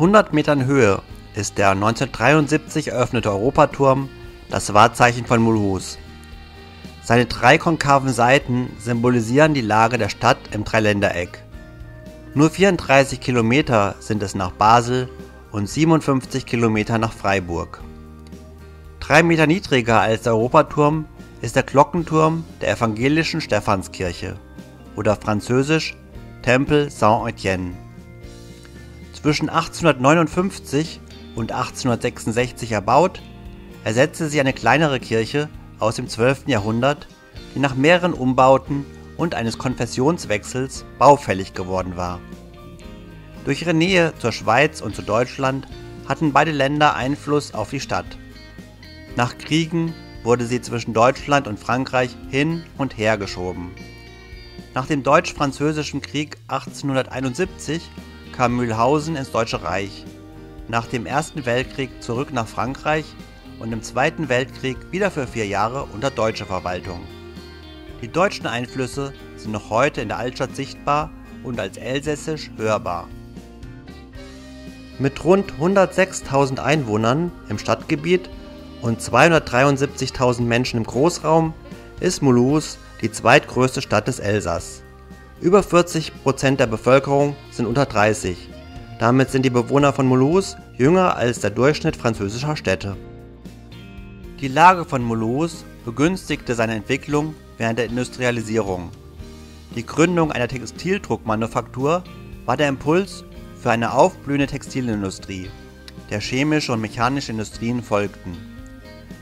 100 Metern Höhe ist der 1973 eröffnete Europaturm das Wahrzeichen von Mulhouse. Seine drei konkaven Seiten symbolisieren die Lage der Stadt im Dreiländereck. Nur 34 Kilometer sind es nach Basel und 57 Kilometer nach Freiburg. 3 Meter niedriger als der Europaturm ist der Glockenturm der evangelischen Stephanskirche oder französisch Tempel Saint-Étienne. Zwischen 1859 und 1866 erbaut, ersetzte sie eine kleinere Kirche aus dem 12. Jahrhundert, die nach mehreren Umbauten und eines Konfessionswechsels baufällig geworden war. Durch ihre Nähe zur Schweiz und zu Deutschland hatten beide Länder Einfluss auf die Stadt. Nach Kriegen wurde sie zwischen Deutschland und Frankreich hin und her geschoben. Nach dem Deutsch-Französischen Krieg 1871 kam Mülhausen ins Deutsche Reich, nach dem Ersten Weltkrieg zurück nach Frankreich und im Zweiten Weltkrieg wieder für 4 Jahre unter deutsche Verwaltung. Die deutschen Einflüsse sind noch heute in der Altstadt sichtbar und als Elsässisch hörbar. Mit rund 106.000 Einwohnern im Stadtgebiet und 273.000 Menschen im Großraum ist Mulhouse die zweitgrößte Stadt des Elsass. Über 40% der Bevölkerung sind unter 30. Damit sind die Bewohner von Mulhouse jünger als der Durchschnitt französischer Städte. Die Lage von Mulhouse begünstigte seine Entwicklung während der Industrialisierung. Die Gründung einer Textildruckmanufaktur war der Impuls für eine aufblühende Textilindustrie, der chemische und mechanische Industrien folgten.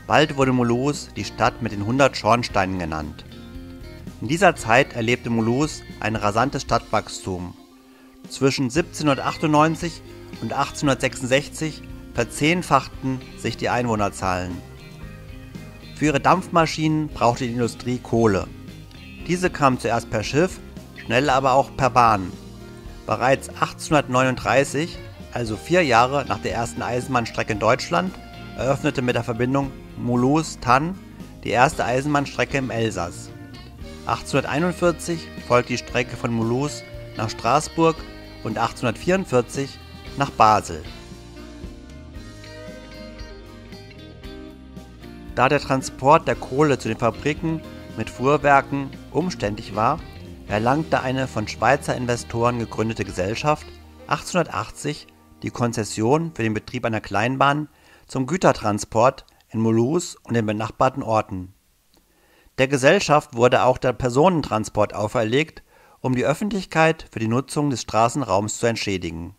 Bald wurde Mulhouse die Stadt mit den 100 Schornsteinen genannt. In dieser Zeit erlebte Mulhouse ein rasantes Stadtwachstum. Zwischen 1798 und 1866 verzehnfachten sich die Einwohnerzahlen. Für ihre Dampfmaschinen brauchte die Industrie Kohle. Diese kam zuerst per Schiff, schnell aber auch per Bahn. Bereits 1839, also 4 Jahre nach der ersten Eisenbahnstrecke in Deutschland, eröffnete mit der Verbindung Mulhouse-Thann die erste Eisenbahnstrecke im Elsass. 1841 folgt die Strecke von Mulhouse nach Straßburg und 1844 nach Basel. Da der Transport der Kohle zu den Fabriken mit Fuhrwerken umständlich war, erlangte eine von Schweizer Investoren gegründete Gesellschaft 1880 die Konzession für den Betrieb einer Kleinbahn zum Gütertransport in Mulhouse und den benachbarten Orten. Der Gesellschaft wurde auch der Personentransport auferlegt, um die Öffentlichkeit für die Nutzung des Straßenraums zu entschädigen.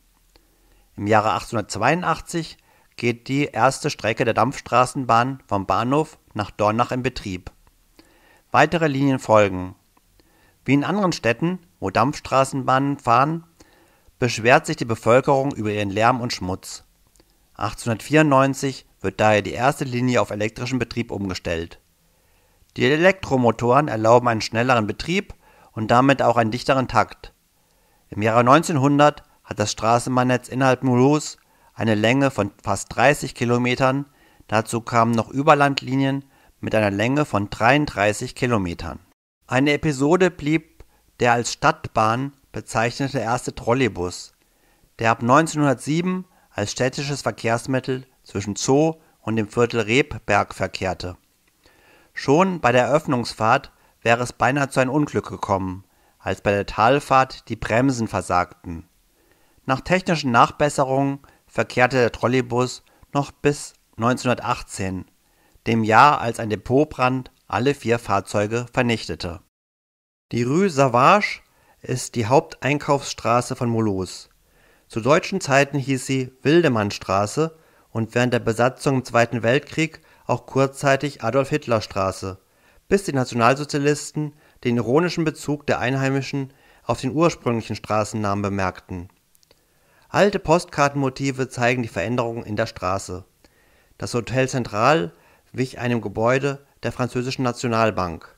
Im Jahre 1882 geht die erste Strecke der Dampfstraßenbahn vom Bahnhof nach Dornach in Betrieb. Weitere Linien folgen. Wie in anderen Städten, wo Dampfstraßenbahnen fahren, beschwert sich die Bevölkerung über ihren Lärm und Schmutz. 1894 wird daher die erste Linie auf elektrischen Betrieb umgestellt. Die Elektromotoren erlauben einen schnelleren Betrieb und damit auch einen dichteren Takt. Im Jahre 1900 hat das Straßenbahnnetz innerhalb Mulhouse eine Länge von fast 30 Kilometern, dazu kamen noch Überlandlinien mit einer Länge von 33 Kilometern. Eine Episode blieb der als Stadtbahn bezeichnete erste Trolleybus, der ab 1907 als städtisches Verkehrsmittel zwischen Zoo und dem Viertel Rebberg verkehrte. Schon bei der Eröffnungsfahrt wäre es beinahe zu einem Unglück gekommen, als bei der Talfahrt die Bremsen versagten. Nach technischen Nachbesserungen verkehrte der Trolleybus noch bis 1918, dem Jahr, als ein Depotbrand alle 4 Fahrzeuge vernichtete. Die Rue Sauvage ist die Haupteinkaufsstraße von Mulhouse. Zu deutschen Zeiten hieß sie Wildemannstraße und während der Besatzung im Zweiten Weltkrieg auch kurzzeitig Adolf-Hitler-Straße, bis die Nationalsozialisten den ironischen Bezug der Einheimischen auf den ursprünglichen Straßennamen bemerkten. Alte Postkartenmotive zeigen die Veränderungen in der Straße. Das Hotel Central wich einem Gebäude der französischen Nationalbank.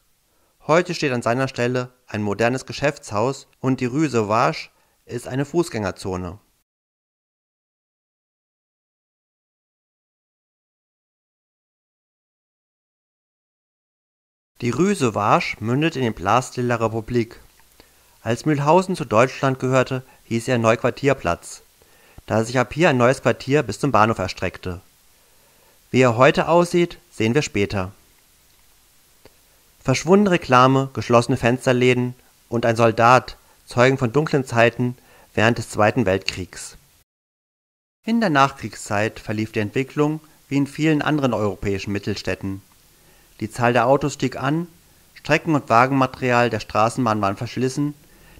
Heute steht an seiner Stelle ein modernes Geschäftshaus und die Rue Sauvage ist eine Fußgängerzone. Die Rue Sauvage mündet in den Place de la République. Als Mülhausen zu Deutschland gehörte, hieß er Neuquartierplatz. da sich ab hier ein neues Quartier bis zum Bahnhof erstreckte. Wie er heute aussieht, sehen wir später. Verschwundene Reklame, geschlossene Fensterläden und ein Soldat zeugen von dunklen Zeiten während des Zweiten Weltkriegs. In der Nachkriegszeit verlief die Entwicklung wie in vielen anderen europäischen Mittelstädten. Die Zahl der Autos stieg an, Strecken- und Wagenmaterial der Straßenbahn waren verschlissen,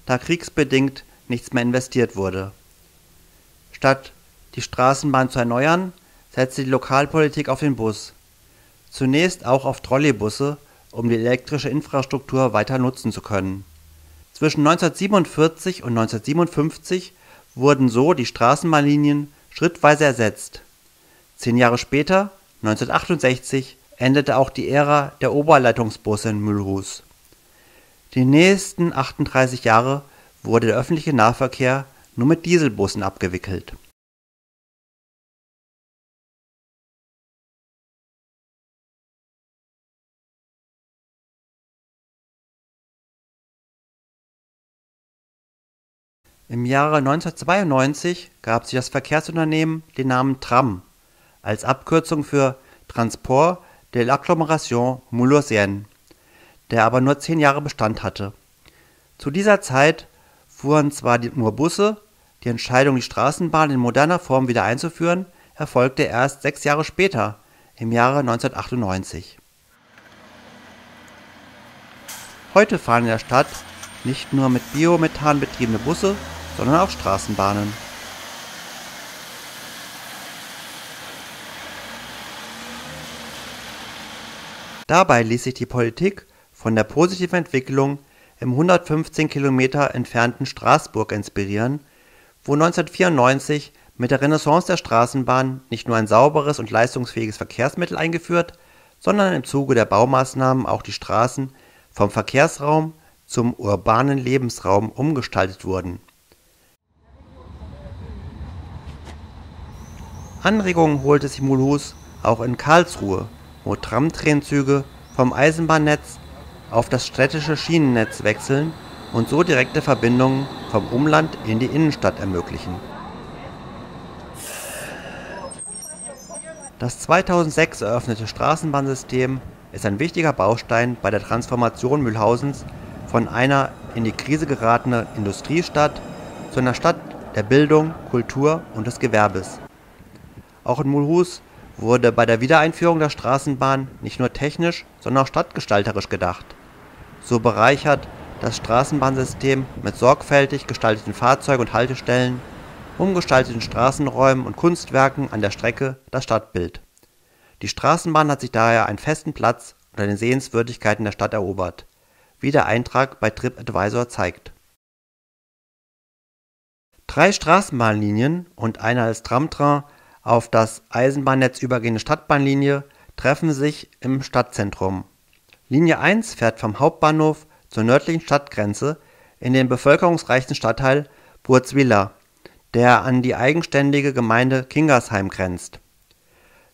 da kriegsbedingt nichts mehr investiert wurde. Statt die Straßenbahn zu erneuern, setzte die Lokalpolitik auf den Bus. Zunächst auch auf Trolleybusse, um die elektrische Infrastruktur weiter nutzen zu können. Zwischen 1947 und 1957 wurden so die Straßenbahnlinien schrittweise ersetzt. 10 Jahre später, 1968, endete auch die Ära der Oberleitungsbusse in Mulhouse. Die nächsten 38 Jahre wurde der öffentliche Nahverkehr nur mit Dieselbussen abgewickelt. Im Jahre 1992 gab sich das Verkehrsunternehmen den Namen Tram als Abkürzung für Transport- De l'Agglomération Moulousienne, der aber nur 10 Jahre Bestand hatte. Zu dieser Zeit fuhren zwar nur Busse, die Entscheidung, die Straßenbahn in moderner Form wieder einzuführen, erfolgte erst 6 Jahre später, im Jahre 1998. Heute fahren in der Stadt nicht nur mit Biomethan betriebene Busse, sondern auch Straßenbahnen. Dabei ließ sich die Politik von der positiven Entwicklung im 115 Kilometer entfernten Straßburg inspirieren, wo 1994 mit der Renaissance der Straßenbahn nicht nur ein sauberes und leistungsfähiges Verkehrsmittel eingeführt, sondern im Zuge der Baumaßnahmen auch die Straßen vom Verkehrsraum zum urbanen Lebensraum umgestaltet wurden. Anregungen holte sich Mulhouse auch in Karlsruhe, wo Tram-Trainzüge vom Eisenbahnnetz auf das städtische Schienennetz wechseln und so direkte Verbindungen vom Umland in die Innenstadt ermöglichen. Das 2006 eröffnete Straßenbahnsystem ist ein wichtiger Baustein bei der Transformation Mülhausens von einer in die Krise geratenen Industriestadt zu einer Stadt der Bildung, Kultur und des Gewerbes. Auch in Mulhouse wurde bei der Wiedereinführung der Straßenbahn nicht nur technisch, sondern auch stadtgestalterisch gedacht. So bereichert das Straßenbahnsystem mit sorgfältig gestalteten Fahrzeugen und Haltestellen, umgestalteten Straßenräumen und Kunstwerken an der Strecke das Stadtbild. Die Straßenbahn hat sich daher einen festen Platz unter den Sehenswürdigkeiten der Stadt erobert, wie der Eintrag bei TripAdvisor zeigt. 3 Straßenbahnlinien und eine als Tramtrain auf das Eisenbahnnetz übergehende Stadtbahnlinie treffen sich im Stadtzentrum. Linie 1 fährt vom Hauptbahnhof zur nördlichen Stadtgrenze in den bevölkerungsreichen Stadtteil Burzwiller, der an die eigenständige Gemeinde Kingersheim grenzt.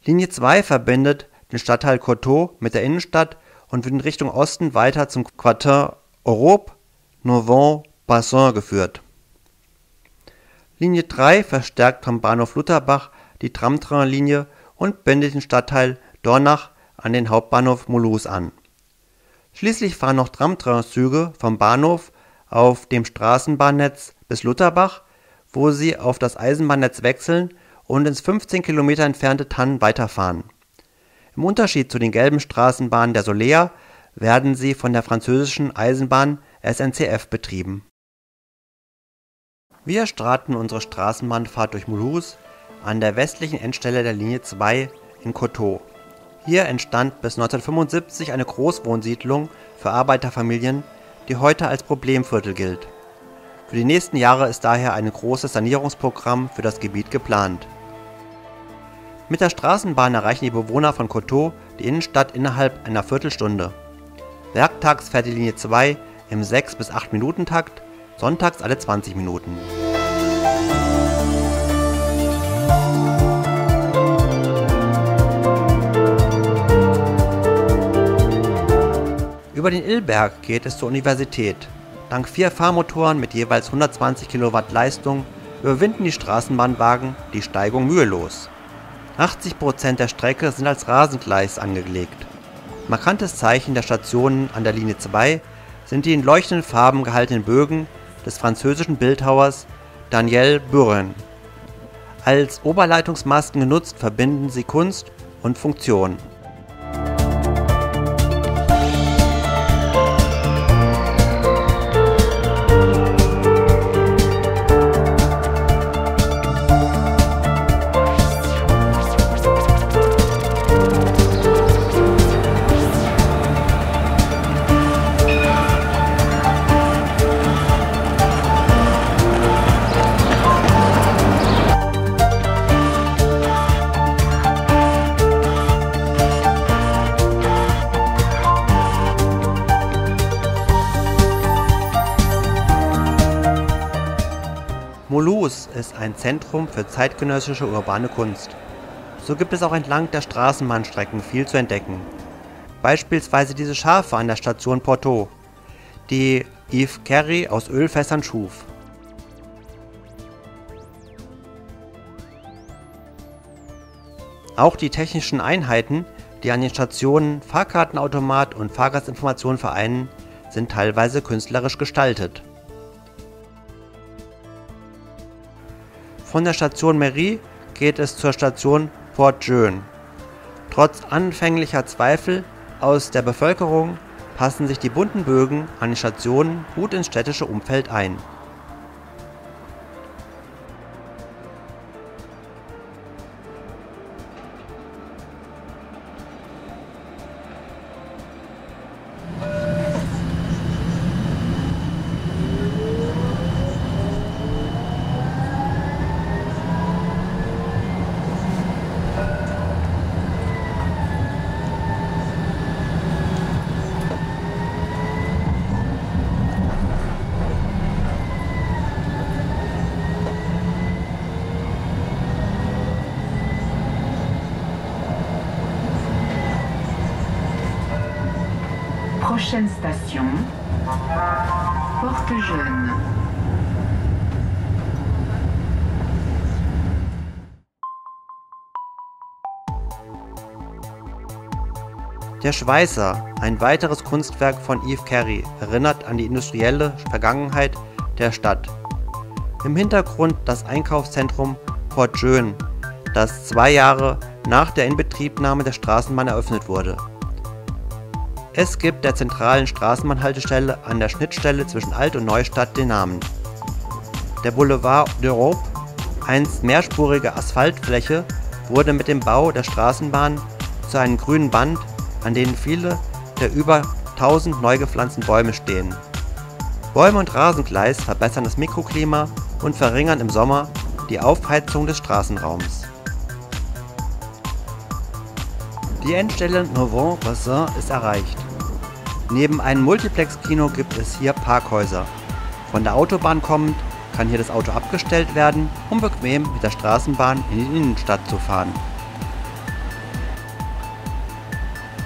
Linie 2 verbindet den Stadtteil Coteau mit der Innenstadt und wird in Richtung Osten weiter zum Quartier Europe-Nouveau-Bassin geführt. Linie 3 verstärkt vom Bahnhof Lutterbach die Tram-Train-Linie und bindet den Stadtteil Dornach an den Hauptbahnhof Mulhouse an. Schließlich fahren noch Tram-Trainzüge vom Bahnhof auf dem Straßenbahnnetz bis Lutterbach, wo sie auf das Eisenbahnnetz wechseln und ins 15 Kilometer entfernte Thann weiterfahren. Im Unterschied zu den gelben Straßenbahnen der Solea werden sie von der französischen Eisenbahn SNCF betrieben. Wir starten unsere Straßenbahnfahrt durch Mulhouse an der westlichen Endstelle der Linie 2 in Coteau. Hier entstand bis 1975 eine Großwohnsiedlung für Arbeiterfamilien, die heute als Problemviertel gilt. Für die nächsten Jahre ist daher ein großes Sanierungsprogramm für das Gebiet geplant. Mit der Straßenbahn erreichen die Bewohner von Coteau die Innenstadt innerhalb einer Viertelstunde. Werktags fährt die Linie 2 im 6- bis 8-Minuten-Takt, sonntags alle 20 Minuten. Über den Illberg geht es zur Universität. Dank 4 Fahrmotoren mit jeweils 120 Kilowatt Leistung überwinden die Straßenbahnwagen die Steigung mühelos. 80% der Strecke sind als Rasengleis angelegt. Markantes Zeichen der Stationen an der Linie 2 sind die in leuchtenden Farben gehaltenen Bögen des französischen Bildhauers Daniel Burin. Als Oberleitungsmasten genutzt, verbinden sie Kunst und Funktion. Mulhouse ist ein Zentrum für zeitgenössische urbane Kunst. So gibt es auch entlang der Straßenbahnstrecken viel zu entdecken. Beispielsweise diese Schafe an der Station Porteau, die Yves Carrey aus Ölfässern schuf. Auch die technischen Einheiten, die an den Stationen Fahrkartenautomat und Fahrgastinformation vereinen, sind teilweise künstlerisch gestaltet. Von der Station Mairie geht es zur Station Port-Jeune. Trotz anfänglicher Zweifel aus der Bevölkerung passen sich die bunten Bögen an den Stationen gut ins städtische Umfeld ein. Prochaine station, Port-Jeune. Der Schweißer, ein weiteres Kunstwerk von Yves Carrey, erinnert an die industrielle Vergangenheit der Stadt. Im Hintergrund das Einkaufszentrum Port-Jeune, das 2 Jahre nach der Inbetriebnahme der Straßenbahn eröffnet wurde. Es gibt der zentralen Straßenbahnhaltestelle an der Schnittstelle zwischen Alt- und Neustadt den Namen. Der Boulevard d'Europe, einst mehrspurige Asphaltfläche, wurde mit dem Bau der Straßenbahn zu einem grünen Band, an denen viele der über 1000 neu gepflanzten Bäume stehen. Bäume und Rasengleis verbessern das Mikroklima und verringern im Sommer die Aufheizung des Straßenraums. Die Endstelle Nouveau-Bassin ist erreicht. Neben einem Multiplex-Kino gibt es hier Parkhäuser. Von der Autobahn kommend kann hier das Auto abgestellt werden, um bequem mit der Straßenbahn in die Innenstadt zu fahren.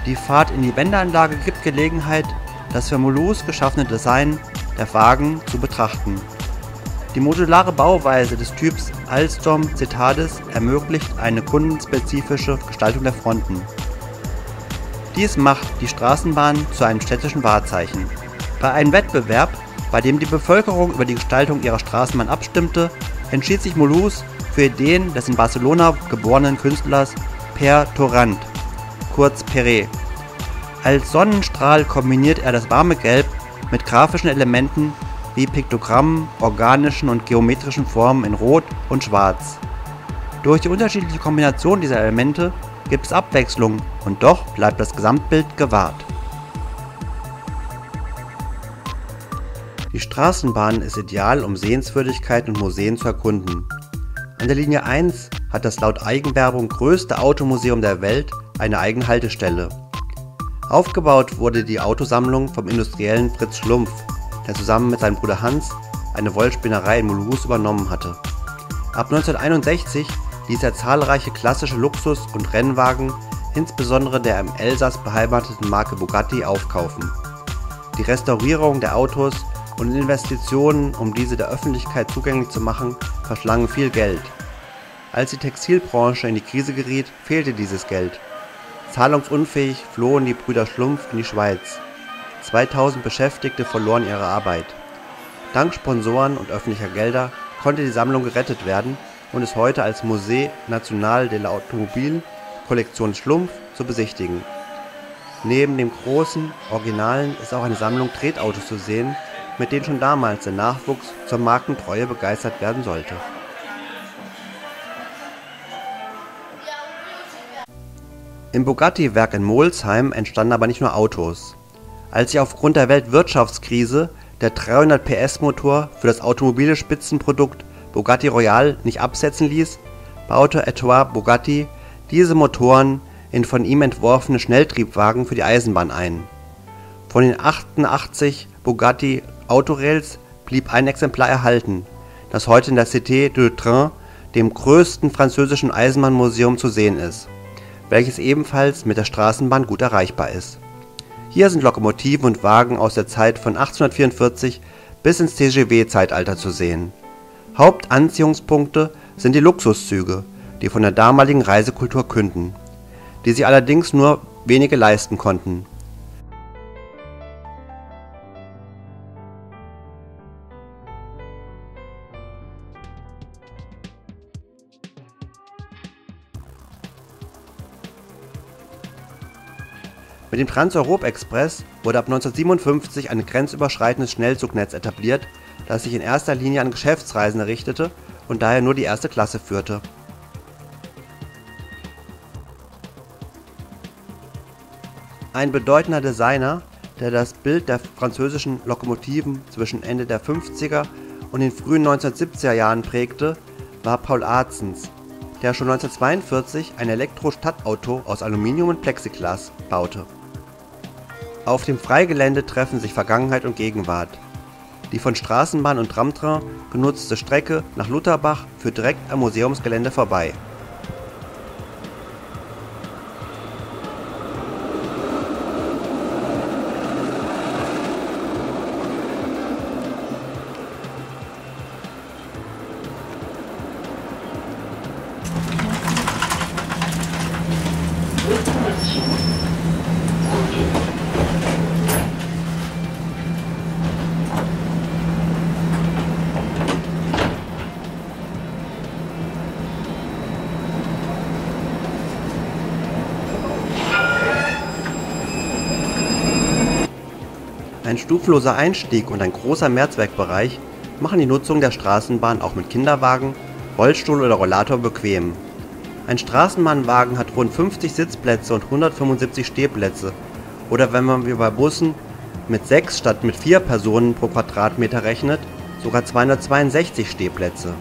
Die Fahrt in die Bänderanlage gibt Gelegenheit, das für Mulhouse geschaffene Design der Wagen zu betrachten. Die modulare Bauweise des Typs Alstom Citadis ermöglicht eine kundenspezifische Gestaltung der Fronten. Dies macht die Straßenbahn zu einem städtischen Wahrzeichen. Bei einem Wettbewerb, bei dem die Bevölkerung über die Gestaltung ihrer Straßenbahn abstimmte, entschied sich Mulhouse für Ideen des in Barcelona geborenen Künstlers Pere Torrent, kurz Perret. Als Sonnenstrahl kombiniert er das warme Gelb mit grafischen Elementen wie Piktogrammen, organischen und geometrischen Formen in Rot und Schwarz. Durch die unterschiedliche Kombination dieser Elemente gibt es Abwechslung und doch bleibt das Gesamtbild gewahrt. Die Straßenbahn ist ideal, um Sehenswürdigkeiten und Museen zu erkunden. An der Linie 1 hat das laut Eigenwerbung größte Automuseum der Welt eine eigene Haltestelle. Aufgebaut wurde die Autosammlung vom industriellen Fritz Schlumpf, der zusammen mit seinem Bruder Hans eine Wollspinnerei in Mulhouse übernommen hatte. Ab 1961 ließ er zahlreiche klassische Luxus- und Rennwagen, insbesondere der im Elsass beheimateten Marke Bugatti, aufkaufen. Die Restaurierung der Autos und Investitionen, um diese der Öffentlichkeit zugänglich zu machen, verschlangen viel Geld. Als die Textilbranche in die Krise geriet, fehlte dieses Geld. Zahlungsunfähig flohen die Brüder Schlumpf in die Schweiz. 2000 Beschäftigte verloren ihre Arbeit. Dank Sponsoren und öffentlicher Gelder konnte die Sammlung gerettet werden und ist heute als Musée National de l'Automobile Kollektion Schlumpf zu besichtigen. Neben dem großen Originalen ist auch eine Sammlung Tretautos zu sehen, mit denen schon damals der Nachwuchs zur Markentreue begeistert werden sollte. Im Bugatti-Werk in Molsheim entstanden aber nicht nur Autos. Als sich aufgrund der Weltwirtschaftskrise der 300 PS-Motor für das automobile Spitzenprodukt Bugatti Royale nicht absetzen ließ, baute Ettore Bugatti diese Motoren in von ihm entworfene Schnelltriebwagen für die Eisenbahn ein. Von den 88 Bugatti Autorails blieb ein Exemplar erhalten, das heute in der Cité du Train, dem größten französischen Eisenbahnmuseum, zu sehen ist, welches ebenfalls mit der Straßenbahn gut erreichbar ist. Hier sind Lokomotiven und Wagen aus der Zeit von 1844 bis ins TGW-Zeitalter zu sehen. Hauptanziehungspunkte sind die Luxuszüge, die von der damaligen Reisekultur künden, die sich allerdings nur wenige leisten konnten. Mit dem Trans-Europe-Express wurde ab 1957 ein grenzüberschreitendes Schnellzugnetz etabliert, das sich in erster Linie an Geschäftsreisende richtete und daher nur die erste Klasse führte. Ein bedeutender Designer, der das Bild der französischen Lokomotiven zwischen Ende der 50er und den frühen 1970er Jahren prägte, war Paul Atzens, der schon 1942 ein Elektro-Stadtauto aus Aluminium und Plexiglas baute. Auf dem Freigelände treffen sich Vergangenheit und Gegenwart. Die von Straßenbahn und Tramtrain genutzte Strecke nach Lutterbach führt direkt am Museumsgelände vorbei. Ein stufenloser Einstieg und ein großer Mehrzweckbereich machen die Nutzung der Straßenbahn auch mit Kinderwagen, Rollstuhl oder Rollator bequem. Ein Straßenbahnwagen hat rund 50 Sitzplätze und 175 Stehplätze, oder wenn man wie bei Bussen mit 6 statt mit 4 Personen pro Quadratmeter rechnet, sogar 262 Stehplätze.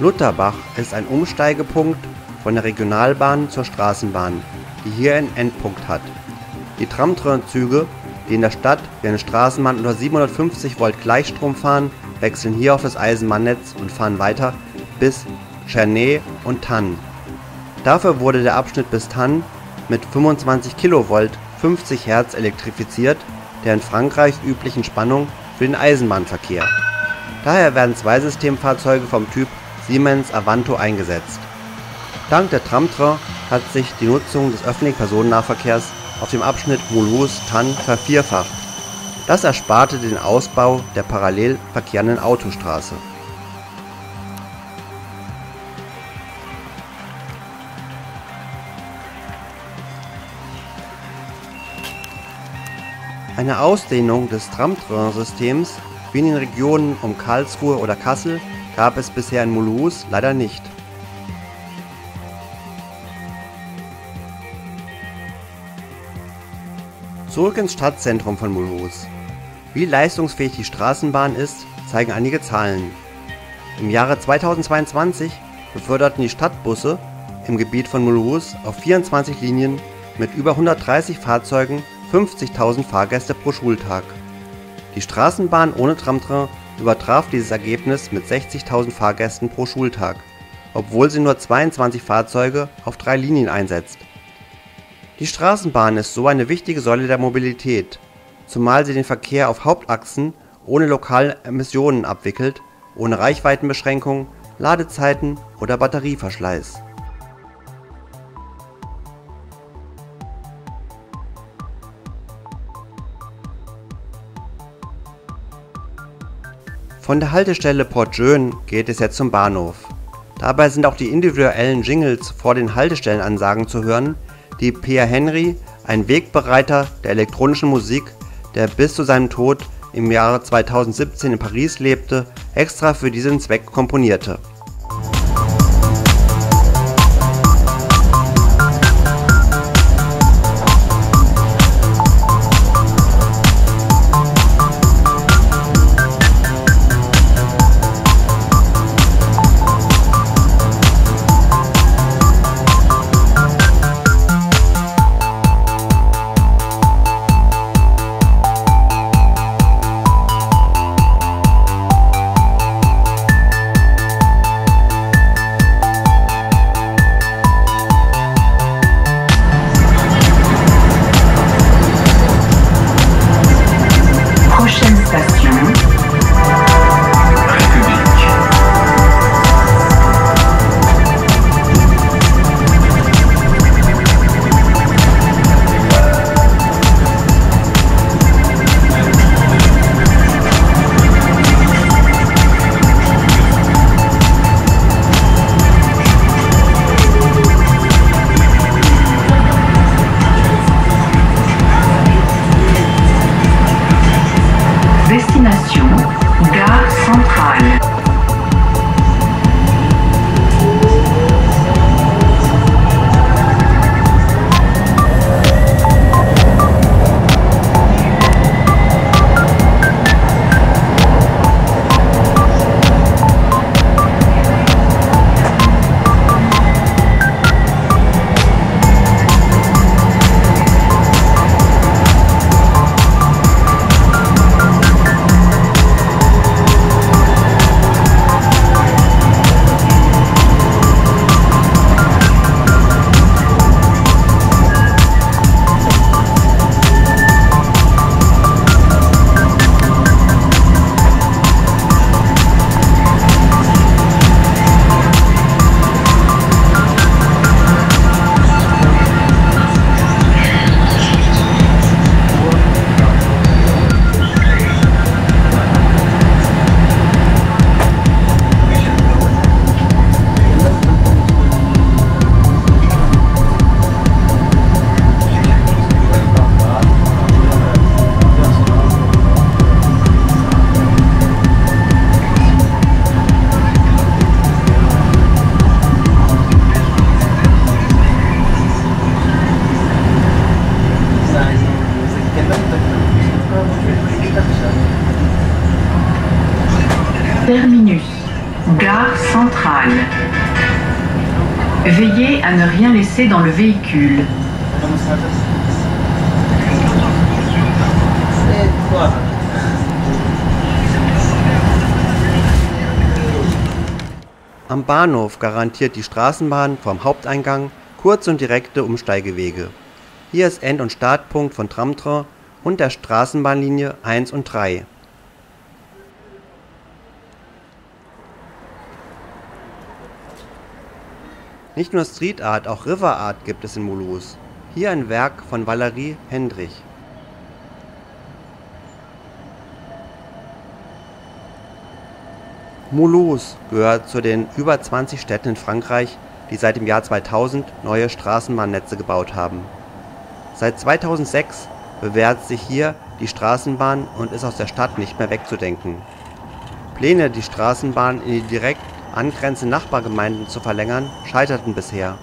Lutterbach ist ein Umsteigepunkt von der Regionalbahn zur Straßenbahn, die hier einen Endpunkt hat. Die Tram-Trainzüge, die in der Stadt wie eine Straßenbahn unter 750 Volt Gleichstrom fahren, wechseln hier auf das Eisenbahnnetz und fahren weiter bis Tscherney und Thann. Dafür wurde der Abschnitt bis Thann mit 25 kV 50 Hertz elektrifiziert, der in Frankreich üblichen Spannung für den Eisenbahnverkehr. Daher werden zwei Systemfahrzeuge vom Typ Siemens Avanto eingesetzt. Dank der Tramtrain hat sich die Nutzung des öffentlichen Personennahverkehrs auf dem Abschnitt Mulhouse-Thann vervierfacht. Das ersparte den Ausbau der parallel verkehrenden Autostraße. Eine Ausdehnung des Tramtrain-Systems wie in den Regionen um Karlsruhe oder Kassel gab es bisher in Mulhouse leider nicht. Zurück ins Stadtzentrum von Mulhouse. Wie leistungsfähig die Straßenbahn ist, zeigen einige Zahlen. Im Jahre 2022 beförderten die Stadtbusse im Gebiet von Mulhouse auf 24 Linien mit über 130 Fahrzeugen 50.000 Fahrgäste pro Schultag. Die Straßenbahn ohne Tramtrain übertraf dieses Ergebnis mit 60.000 Fahrgästen pro Schultag, obwohl sie nur 22 Fahrzeuge auf 3 Linien einsetzt. Die Straßenbahn ist so eine wichtige Säule der Mobilität, zumal sie den Verkehr auf Hauptachsen ohne lokale Emissionen abwickelt, ohne Reichweitenbeschränkungen, Ladezeiten oder Batterieverschleiß. Von der Haltestelle Port-Jeune geht es jetzt zum Bahnhof. Dabei sind auch die individuellen Jingles vor den Haltestellenansagen zu hören, die Pierre Henry, ein Wegbereiter der elektronischen Musik, der bis zu seinem Tod im Jahre 2017 in Paris lebte, extra für diesen Zweck komponierte. Terminus, gare centrale. Veillez à ne rien laisser dans le véhicule. Am Bahnhof garantiert die Straßenbahn vom Haupteingang kurze und direkte Umsteigewege. Hier ist End- und Startpunkt von Tramtrain und der Straßenbahnlinie 1 und 3. Nicht nur Street Art, auch River Art gibt es in Mulhouse. Hier ein Werk von Valerie Hendrich. Mulhouse gehört zu den über 20 Städten in Frankreich, die seit dem Jahr 2000 neue Straßenbahnnetze gebaut haben. Seit 2006 bewährt sich hier die Straßenbahn und ist aus der Stadt nicht mehr wegzudenken. Pläne, die Straßenbahn in die direkt angrenzende Nachbargemeinden zu verlängern, scheiterten bisher.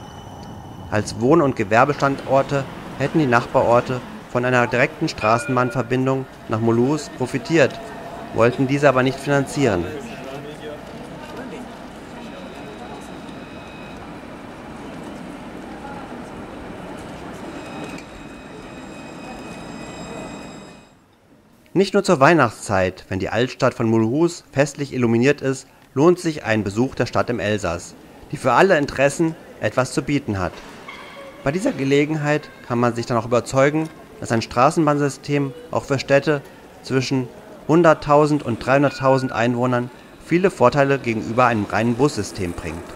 Als Wohn- und Gewerbestandorte hätten die Nachbarorte von einer direkten Straßenbahnverbindung nach Mulhouse profitiert, wollten diese aber nicht finanzieren. Nicht nur zur Weihnachtszeit, wenn die Altstadt von Mulhouse festlich illuminiert ist, lohnt sich ein Besuch der Stadt im Elsass, die für alle Interessen etwas zu bieten hat. Bei dieser Gelegenheit kann man sich dann auch überzeugen, dass ein Straßenbahnsystem auch für Städte zwischen 100.000 und 300.000 Einwohnern viele Vorteile gegenüber einem reinen Bussystem bringt.